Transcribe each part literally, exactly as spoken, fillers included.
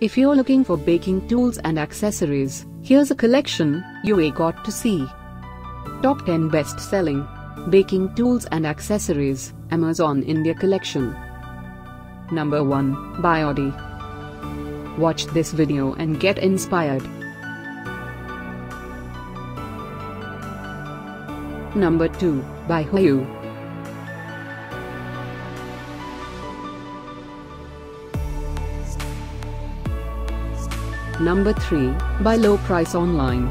If you're looking for baking tools and accessories, here's a collection you ain't got to see. Top ten Best-Selling Baking Tools and Accessories, Amazon India Collection. Number one, by Oddy. Watch this video and get inspired. Number two, by Hua You. Number three, by Low Price Online.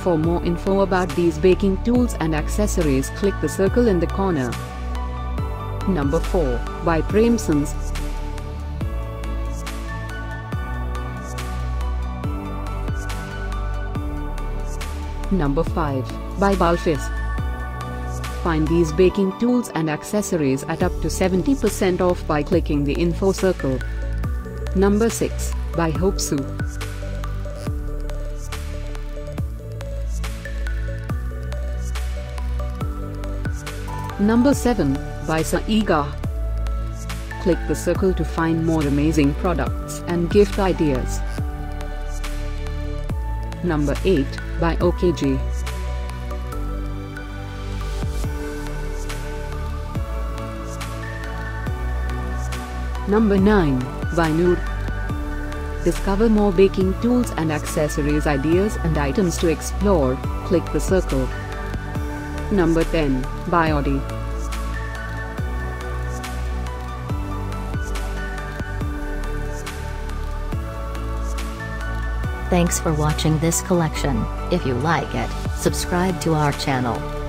For more info about these baking tools and accessories, click the circle in the corner. Number four, by Premsons. Number five, by Bulfyss. Find these baking tools and accessories at up to seventy percent off by clicking the info circle. Number six, by Hope Sue. Number seven, by Saiga. Click the circle to find more amazing products and gift ideas. Number eight, by O K G. Number nine, by Noor. Discover more baking tools and accessories ideas and items to explore, click the circle. Number ten, by Oddy. Thanks for watching this collection. If you like it, subscribe to our channel.